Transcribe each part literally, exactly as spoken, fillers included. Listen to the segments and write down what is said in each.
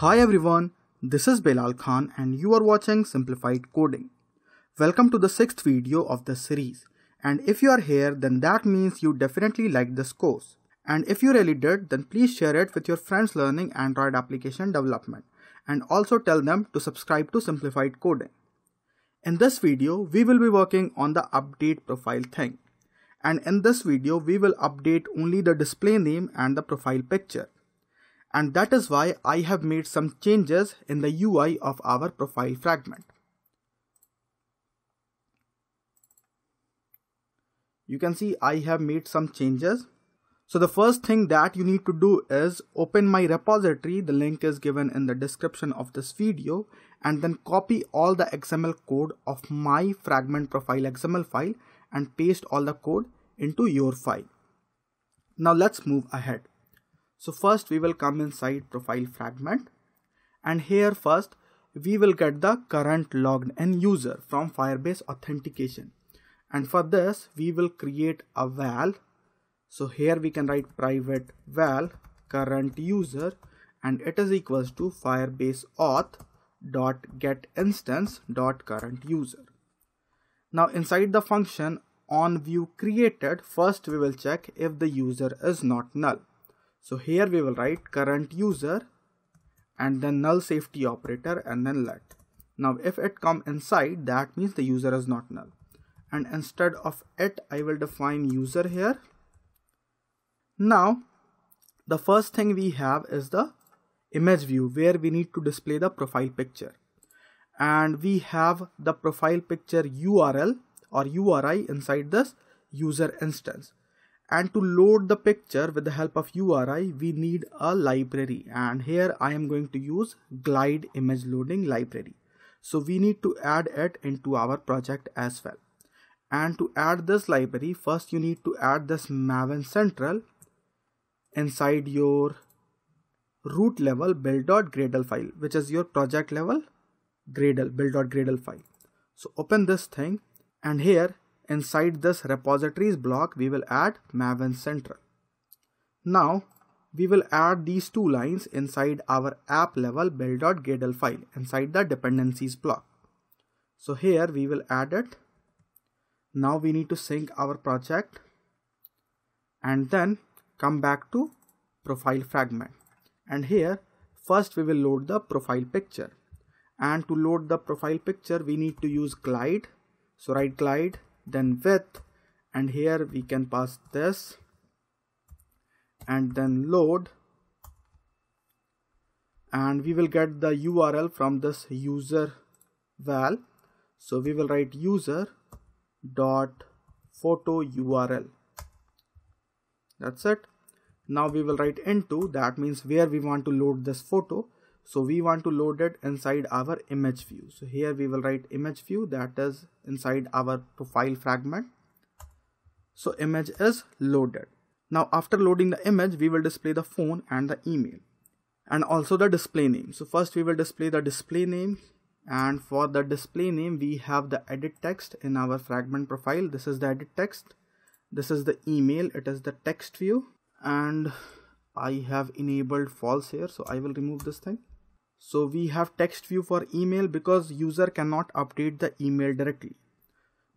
Hi everyone, this is Belal Khan and you are watching Simplified Coding. Welcome to the sixth video of this series, and if you are here then that means you definitely liked this course, and if you really did then please share it with your friends learning Android application development and also tell them to subscribe to Simplified Coding. In this video we will be working on the update profile thing. And in this video, we will update only the display name and the profile picture. And that is why I have made some changes in the U I of our profile fragment. You can see I have made some changes. So the first thing that you need to do is open my repository. The link is given in the description of this video, and then copy all the X M L code of my fragment profile X M L file and paste all the code into your file. Now let's move ahead. So first we will come inside profile fragment, and here first we will get the current logged in user from Firebase Authentication, and for this we will create a val. So here we can write private val current user, and it is equals to Firebase auth dot get instance dot current user. Now inside the function on view created, first we will check if the user is not null. So here we will write current user and then null safety operator and then let. Now if it come inside, that means the user is not null, and instead of it I will define user here. Now the first thing we have is the image view where we need to display the profile picture, and we have the profile picture U R L or U R I inside this user instance, and to load the picture with the help of U R I we need a library, and here I am going to use Glide image loading library. So we need to add it into our project as well, and to add this library first you need to add this Maven Central inside your root level build.gradle file, which is your project level Gradle build.gradle file. So open this thing, and here inside this repositories block we will add Maven Central. Now we will add these two lines inside our app level build.gradle file inside the dependencies block. So here we will add it. Now we need to sync our project and then come back to profile fragment, and here first we will load the profile picture. And to load the profile picture we need to use glide. So write glide, then width, and here we can pass this, and then load, and we will get the U R L from this user val. So we will write user dot photo U R L. That's it. Now we will write into, that means where we want to load this photo. So we want to load it inside our image view. So here we will write image view, that is inside our profile fragment. So image is loaded. Now after loading the image, we will display the phone and the email and also the display name. So first we will display the display name, and for the display name we have the edit text in our fragment profile. This is the edit text. This is the email. It is the text view, and I have enabled false here. So I will remove this thing. So we have text view for email because user cannot update the email directly,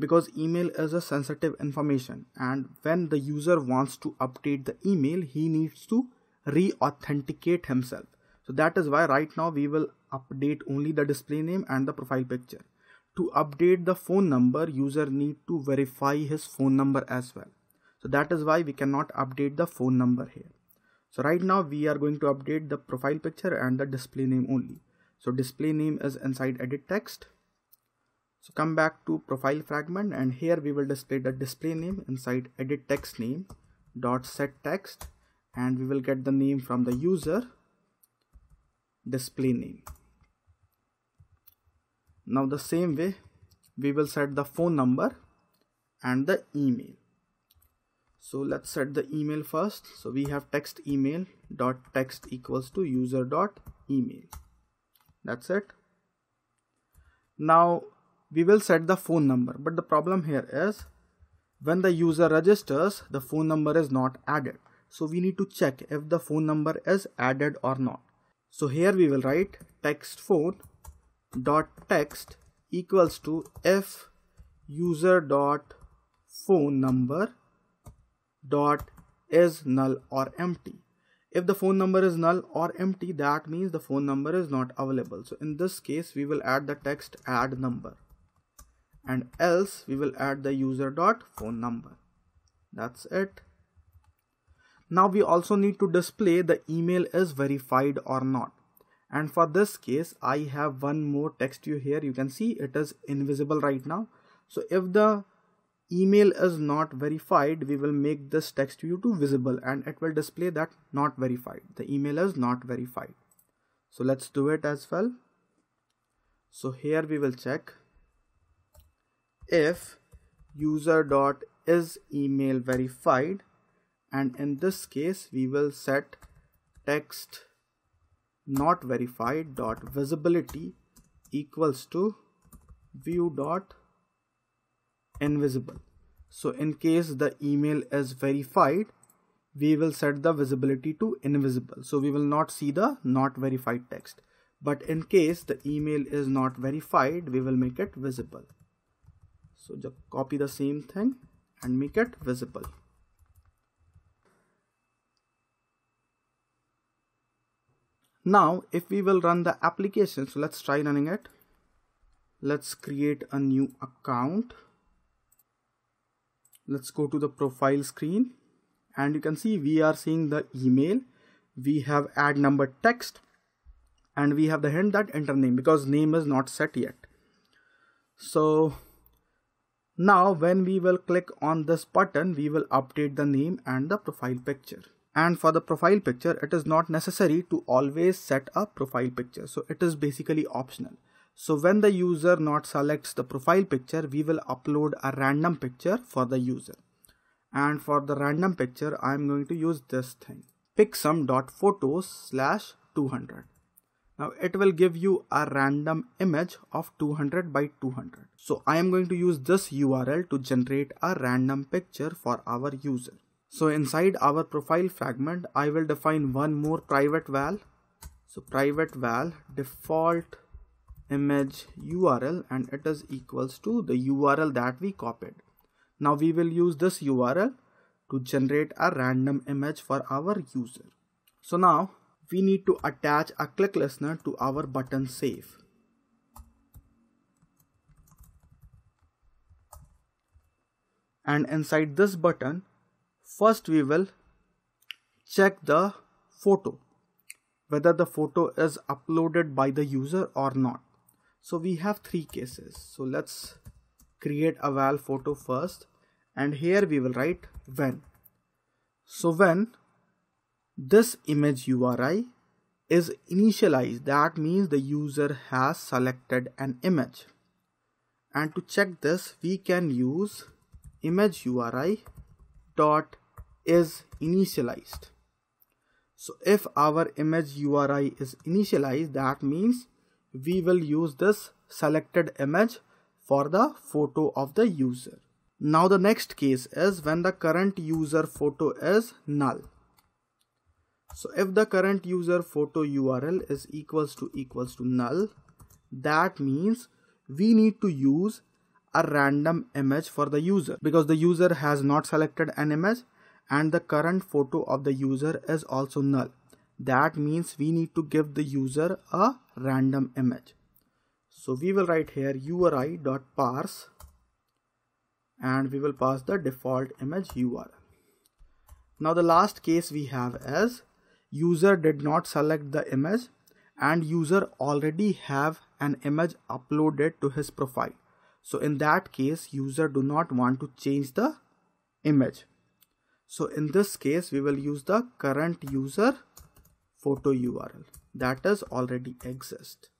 because email is a sensitive information, and when the user wants to update the email he needs to re-authenticate himself. So that is why right now we will update only the display name and the profile picture. To update the phone number, user need to verify his phone number as well. So that is why we cannot update the phone number here. So right now we are going to update the profile picture and the display name only. So display name is inside edit text. So come back to profile fragment, and here we will display the display name inside edit text name dot set text, and we will get the name from the user display name. Now the same way we will set the phone number and the email. So let's set the email first. So we have text email dot text equals to user dot email. That's it. Now we will set the phone number, but the problem here is when the user registers the phone number is not added. So we need to check if the phone number is added or not. So here we will write text phone dot text equals to f user dot phone number dot is null or empty. If the phone number is null or empty, that means the phone number is not available. So in this case we will add the text add number, and else we will add the user dot phone number. That's it. Now we also need to display the email is verified or not, and for this case I have one more text view here. You can see it is invisible right now. So if the email is not verified, we will make this text view to visible and it will display that not verified. The email is not verified. So let's do it as well. So here we will check if user dot is email verified, and in this case we will set text not verified dot visibility equals to view dot invisible. So in case the email is verified, we will set the visibility to invisible, so we will not see the not verified text. But in case the email is not verified, we will make it visible. So just copy the same thing and make it visible. Now if we will run the application, so let's try running it. Let's create a new account. Let's go to the profile screen, and you can see we are seeing the email, we have add number text, and we have the hint that enter name because name is not set yet. So now when we will click on this button, we will update the name and the profile picture. And for the profile picture, it is not necessary to always set a profile picture, so it is basically optional. So when the user not selects the profile picture, we will upload a random picture for the user. And for the random picture, I am going to use this thing, picsum.photos slash two hundred. Now it will give you a random image of two hundred by two hundred. So I am going to use this U R L to generate a random picture for our user. So inside our profile fragment, I will define one more private val. So private val default image U R L, and it is equals to the U R L that we copied. Now we will use this U R L to generate a random image for our user. So now we need to attach a click listener to our button save. And inside this button, first we will check the photo, whether the photo is uploaded by the user or not. So we have three cases. So let's create a val photo first, and here we will write when. So when this image U R I is initialized, that means the user has selected an image. And to check this, we can use image U R I dot is initialized. So if our image U R I is initialized, that means we will use this selected image for the photo of the user. Now the next case is when the current user photo is null. So if the current user photo U R L is equals to equals to null, that means we need to use a random image for the user, because the user has not selected an image and the current photo of the user is also null. That means we need to give the user a random image. So we will write here U R I.parse, and we will pass the default image U R L. Now the last case we have is user did not select the image and user already have an image uploaded to his profile. So in that case, user do not want to change the image. So in this case, we will use the current user photo U R L that is already exist.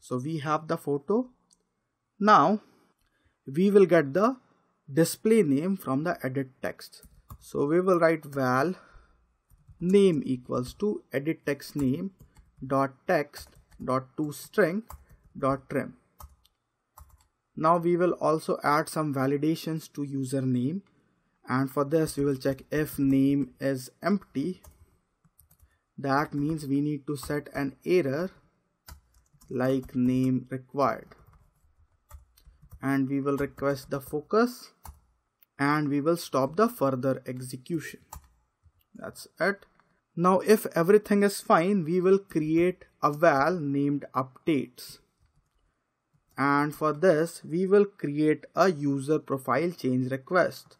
So we have the photo. Now we will get the display name from the edit text. So we will write val name equals to edit text name dot text dot toString dot trim. Now we will also add some validations to username. And for this, we will check if name is empty, That means we need to set an error like name required, and we will request the focus and we will stop the further execution. That's it. Now if everything is fine, we will create a val named updates, and for this we will create a user profile change request.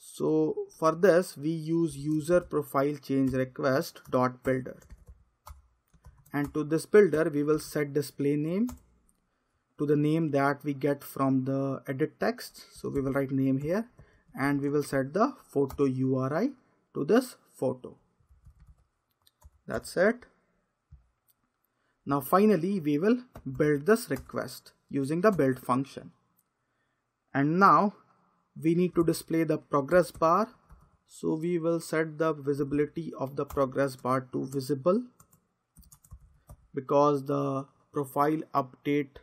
So for this we use user profile change request dot builder, and to this builder we will set display name to the name that we get from the edit text. So we will write name here, and we will set the photo U R I to this photo. That's it. Now finally we will build this request using the build function, and now we need to display the progress bar. So we will set the visibility of the progress bar to visible, because the profile update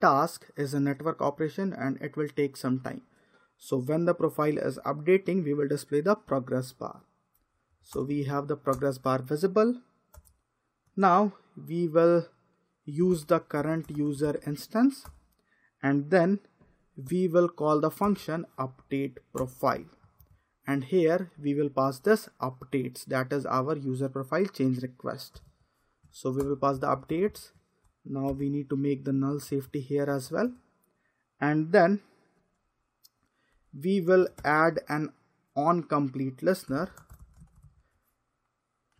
task is a network operation and it will take some time. So when the profile is updating, we will display the progress bar. So we have the progress bar visible. Now we will use the current user instance, and then we will call the function update profile, and here we will pass this updates, that is our user profile change request. So we will pass the updates. Now we need to make the null safety here as well, and then we will add an on complete listener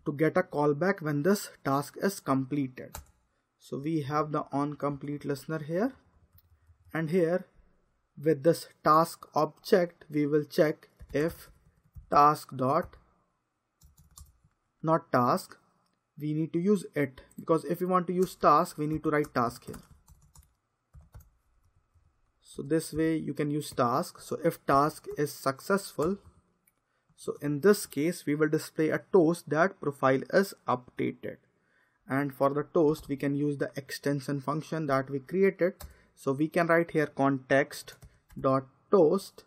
to get a callback when this task is completed. So we have the on complete listener here, and here with this task object we will check if task dot not task. We need to use it, because if we want to use task we need to write task here. So this way you can use task. So if task is successful, so in this case we will display a toast that profile is updated, and for the toast we can use the extension function that we created. So we can write here context dot toast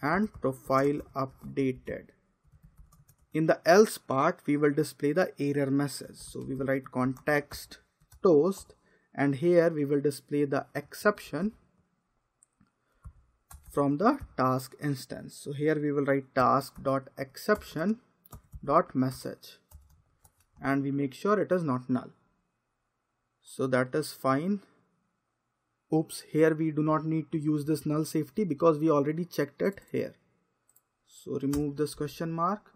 and profile updated. In the else part we will display the error message. So we will write context toast, and here we will display the exception from the task instance. So here we will write task dot exception dot message, and we make sure it is not null. So that is fine. Oops, here we do not need to use this null safety because we already checked it here. So remove this question mark,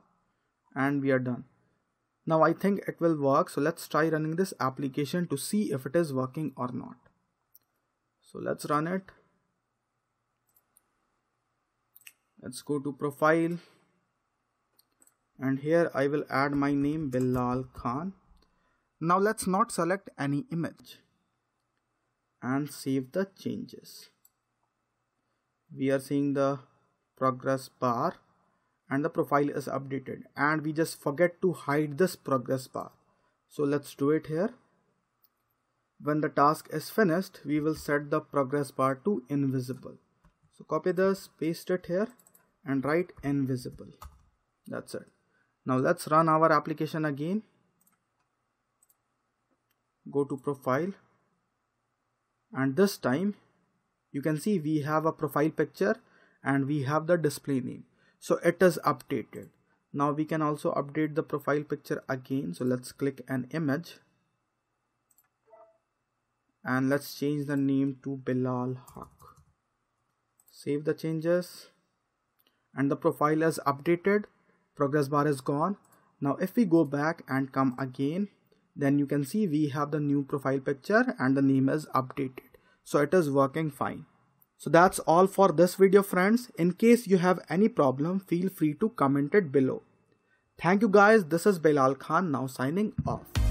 and we are done. Now I think it will work. So let's try running this application to see if it is working or not. So let's run it. Let's go to profile, and here I will add my name Belal Khan. Now let's not select any image, and save the changes. We are seeing the progress bar, and the profile is updated, and we just forget to hide this progress bar. So let's do it here. When the task is finished, we will set the progress bar to invisible. So copy this, paste it here, and write invisible. That's it. Now let's run our application again. Go to profile, and this time you can see we have a profile picture and we have the display name. So it is updated. Now we can also update the profile picture again. So let's click an image, and let's change the name to Belal Haq. Save the changes, and the profile is updated. Progress bar is gone. Now if we go back and come again, then you can see we have the new profile picture and the name is updated. So it is working fine. So that's all for this video, friends. In case you have any problem, feel free to comment it below. Thank you guys. This is Belal Khan now signing off.